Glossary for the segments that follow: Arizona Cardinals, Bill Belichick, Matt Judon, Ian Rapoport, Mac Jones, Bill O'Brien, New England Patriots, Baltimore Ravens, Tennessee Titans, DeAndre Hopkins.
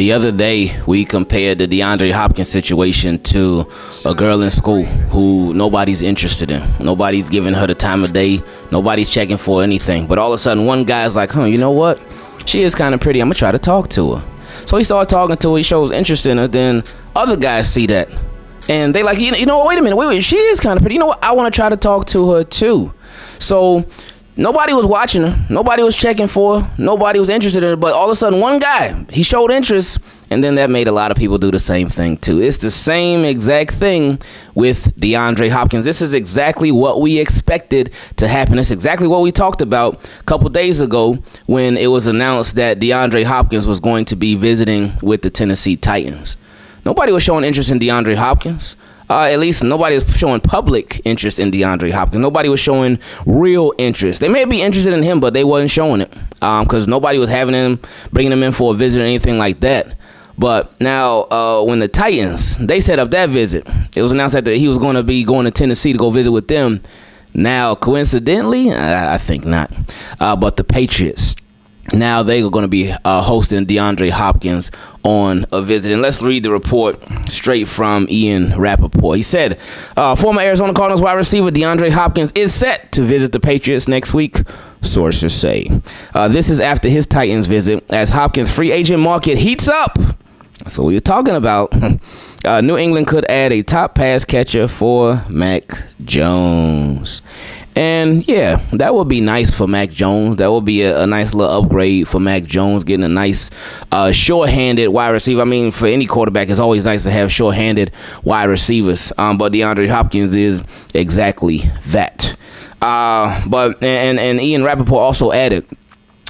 The other day, we compared the DeAndre Hopkins situation to a girl in school who nobody's interested in. Nobody's giving her the time of day. Nobody's checking for anything. But all of a sudden, one guy's like, you know what? She is kind of pretty. I'm going to try to talk to her. So he started talking to her. He shows interest in her. Then other guys see that. And they like, you know what? Wait a minute. Wait. She is kind of pretty. You know what? I want to try to talk to her, too. So nobody was watching her. Nobody was checking for her. Nobody was interested in her. But all of a sudden, one guy, he showed interest. And then that made a lot of people do the same thing, too. It's the same exact thing with DeAndre Hopkins. This is exactly what we expected to happen. It's exactly what we talked about a couple days ago when it was announced that DeAndre Hopkins was going to be visiting with the Tennessee Titans. Nobody was showing interest in DeAndre Hopkins. At least nobody was showing public interest in DeAndre Hopkins. Nobody was showing real interest. They may be interested in him, but they wasn't showing it because nobody was having him, bringing him in for a visit or anything like that. But now when the Titans, they set up that visit, it was announced that he was going to be going to Tennessee to go visit with them. Now, coincidentally, I think not, but the Patriots. Now they are going to be hosting DeAndre Hopkins on a visit. And let's read the report straight from Ian Rapoport. He said, former Arizona Cardinals wide receiver DeAndre Hopkins is set to visit the Patriots next week, sources say. This is after his Titans visit as Hopkins' free agent market heats up. That's what we were talking about. New England could add a top pass catcher for Mac Jones. And yeah, that would be nice for Mac Jones. That would be a nice little upgrade for Mac Jones, getting a nice shorthanded wide receiver. I mean, for any quarterback, it's always nice to have shorthanded wide receivers. But DeAndre Hopkins is exactly that. And Ian Rapoport also added,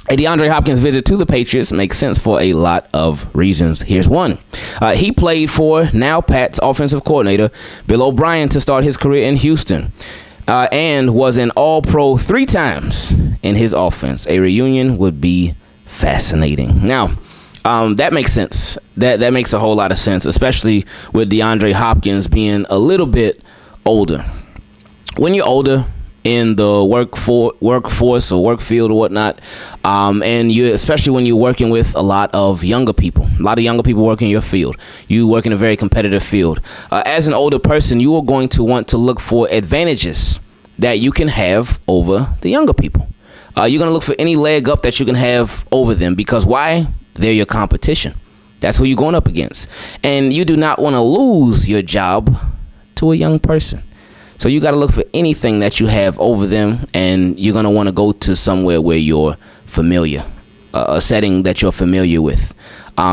a DeAndre Hopkins visit to the Patriots makes sense for a lot of reasons. Here's one. He played for now Pats offensive coordinator Bill O'Brien to start his career in Houston. And was an All-Pro 3 times in his offense. A reunion would be fascinating. Now, that makes sense. That makes a whole lot of sense, especially with DeAndre Hopkins being a little bit older. When you're older in the workforce or work field or whatnot, and you, especially when you're working with a lot of younger people, work in your field, you work in a very competitive field, as an older person, you are going to want to look for advantages that you can have over the younger people. You're going to look for any leg up that you can have over them, because why? They're your competition. That's who you're going up against, and you do not want to lose your job to a young person. So you got to look for anything that you have over them, and you're going to want to go to somewhere where you're familiar, a setting that you're familiar with,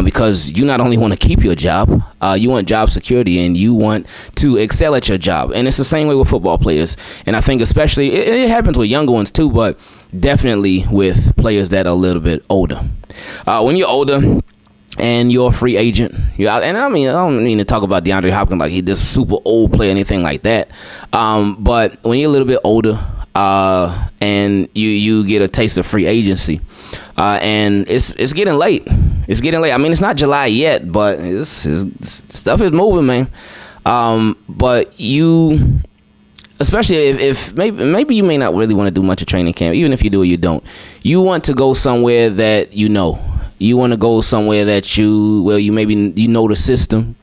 because you not only want to keep your job, you want job security, and you want to excel at your job. And it's the same way with football players. And I think especially it happens with younger ones, too, but definitely with players that are a little bit older. When you're older and you're a free agent, you're out, and I don't mean to talk about DeAndre Hopkins like he's this super old player or anything like that, but when you're a little bit older and you get a taste of free agency, and it's getting late. It's getting late. I mean, it's not July yet, but stuff is moving, man. But you, especially if maybe you may not really want to do much of training camp. Even if you do or you don't, you want to go somewhere that you know. You want to go somewhere that you maybe you know the system.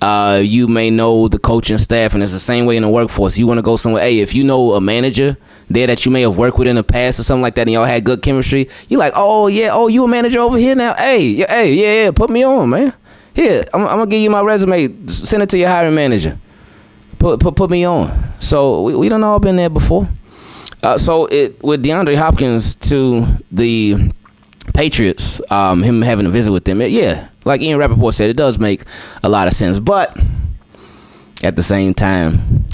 You may know the coaching staff, and it's the same way in the workforce. You want to go somewhere, hey, if you know a manager there that you may have worked with in the past or something like that, and y'all had good chemistry, you're like, oh, yeah, oh, you a manager over here now? Hey, yeah, put me on, man. Here, I'm going to give you my resume. Send it to your hiring manager. Put me on. So we done all been there before. With DeAndre Hopkins to the Patriots, him having a visit with them, yeah, like Ian Rapoport said, it does make a lot of sense. But at the same time,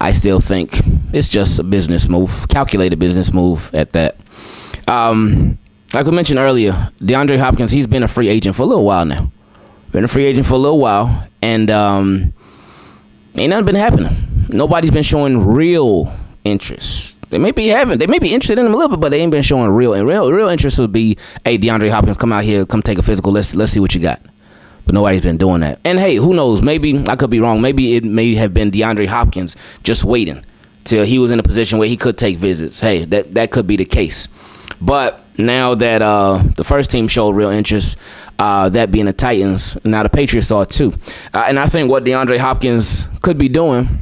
I still think it's just a business move, calculated business move at that. Like we mentioned earlier, DeAndre Hopkins, he's been a free agent for a little while now. And ain't nothing been happening. Nobody's been showing real interest. They may be interested in him a little bit, but they ain't been showing real. And real interest would be, hey, DeAndre Hopkins, come out here, come take a physical. Let's see what you got. But nobody's been doing that. And hey, who knows? Maybe I could be wrong. Maybe it may have been DeAndre Hopkins just waiting till he was in a position where he could take visits. Hey, that could be the case. But now that the first team showed real interest, that being the Titans, now the Patriots are too. And I think what DeAndre Hopkins could be doing,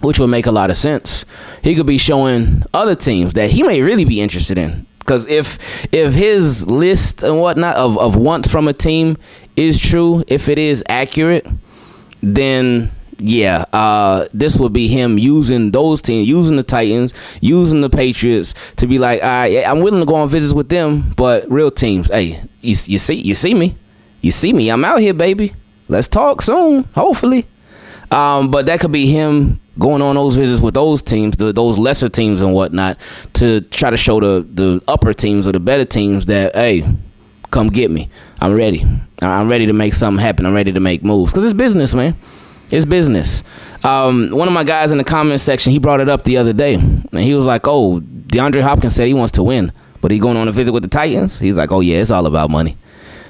which would make a lot of sense, he could be showing other teams that he may really be interested in. Because if his list and whatnot of wants from a team is true, if it is accurate, then yeah, this would be him using those teams, using the Titans, using the Patriots to be like, all right, I'm willing to go on visits with them, but real teams, hey, you see me, I'm out here, baby. Let's talk soon, hopefully. But that could be him going on those visits with those teams, those lesser teams and whatnot, to try to show the upper teams or the better teams that, hey, come get me. I'm ready. I'm ready to make something happen. I'm ready to make moves. Because it's business, man. It's business. One of my guys in the comment section, he brought it up the other day, and he was like, oh, DeAndre Hopkins said he wants to win, but he going on a visit with the Titans. He's like, oh yeah, it's all about money.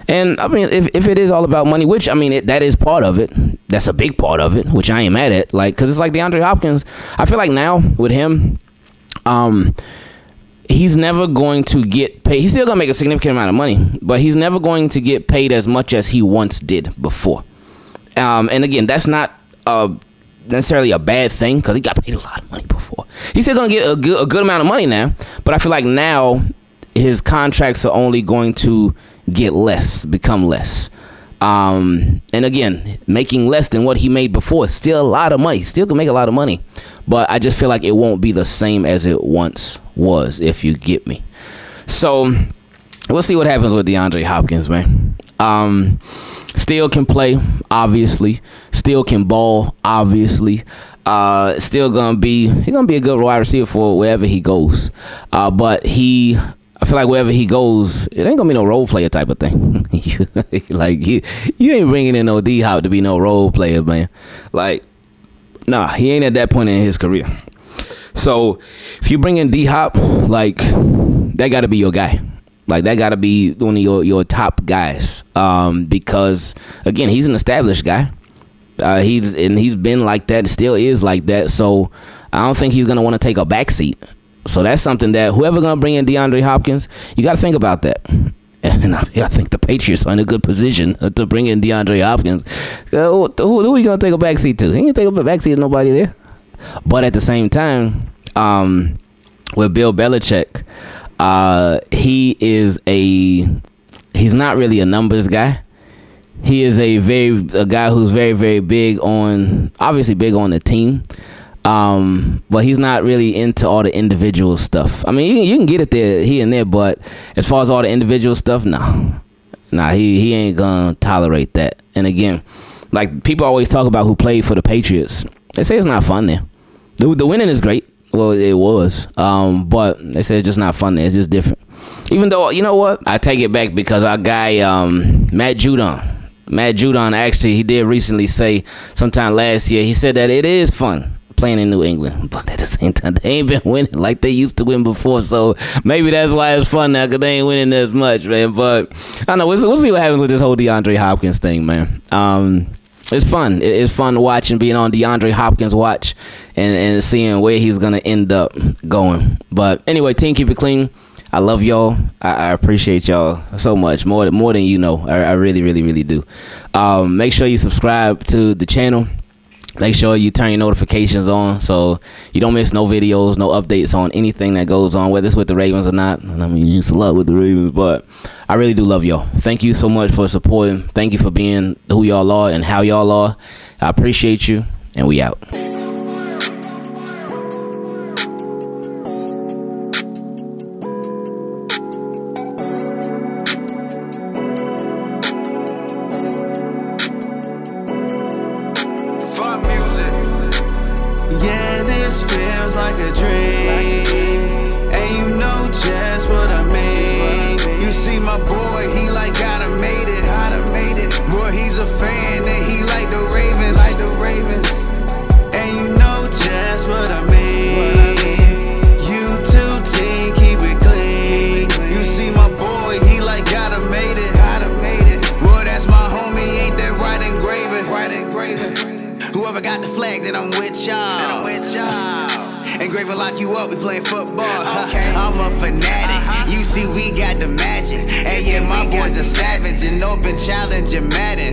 And I mean, if it is all about money, which I mean, that is part of it. That's a big part of it, which I ain't mad at. Like, because it's like DeAndre Hopkins, I feel like now with him, he's never going to get paid. He's still going to make a significant amount of money, but he's never going to get paid as much as he once did before. And again, that's not necessarily a bad thing, because he got paid a lot of money before. He's still going to get a good amount of money now, but I feel like now his contracts are only going to get less, become less. And again, making less than what he made before, still a lot of money, still can make a lot of money, but I just feel like it won't be the same as it once was, if you get me. So we'll see what happens with DeAndre Hopkins, man. Still can play, obviously. Still can ball, obviously. Still gonna be, he's gonna be a good wide receiver for wherever he goes. But I feel like wherever he goes, it ain't gonna be no role player type of thing. Like you ain't bringing in no D-Hop to be no role player, man. Like, nah, he ain't at that point in his career. So if you bring in D-Hop, like, that gotta be your guy. Like, that got to be one of your top guys, because, again, he's an established guy. He's been like that, still is like that, so I don't think he's going to want to take a back seat. So that's something that whoever going to bring in DeAndre Hopkins, you got to think about that. And I think the Patriots are in a good position to bring in DeAndre Hopkins. Who are you going to take a back seat to? He ain't going to take a back seat to nobody there. But at the same time, with Bill Belichick, he's not really a numbers guy. He is a guy who's very, very big on, obviously big on the team. But he's not really into all the individual stuff. I mean, you can get it there, here and there, but as far as all the individual stuff, nah, he ain't gonna tolerate that. And again, like, people always talk about who played for the Patriots. They say it's not fun there. The winning is great. Well, it was, but they said it's just not fun there. It's just different. Even though, you know what, I take it back, because our guy, Matt Judon, actually, he did recently say, sometime last year, he said that it is fun playing in New England, but at the same time, they ain't been winning like they used to win before, so maybe that's why it's fun now, because they ain't winning as much, man. But I don't know, we'll see what happens with this whole DeAndre Hopkins thing, man. It's fun. It's fun watching, being on DeAndre Hopkins' watch and seeing where he's going to end up going. But anyway, team, keep it clean. I love y'all. I appreciate y'all so much, more than you know. I really, really, really do. Make sure you subscribe to the channel. Make sure you turn your notifications on so you don't miss no videos, no updates on anything that goes on, whether it's with the Ravens or not. I mean, you used to love with the Ravens, but I really do love y'all. Thank you so much for supporting. Thank you for being who y'all are and how y'all are. I appreciate you, and we out. Engraver lock you up, we playing football. Okay. I'm a fanatic, you see we got the magic. And yeah, my boys are savage and open challenge and Madden.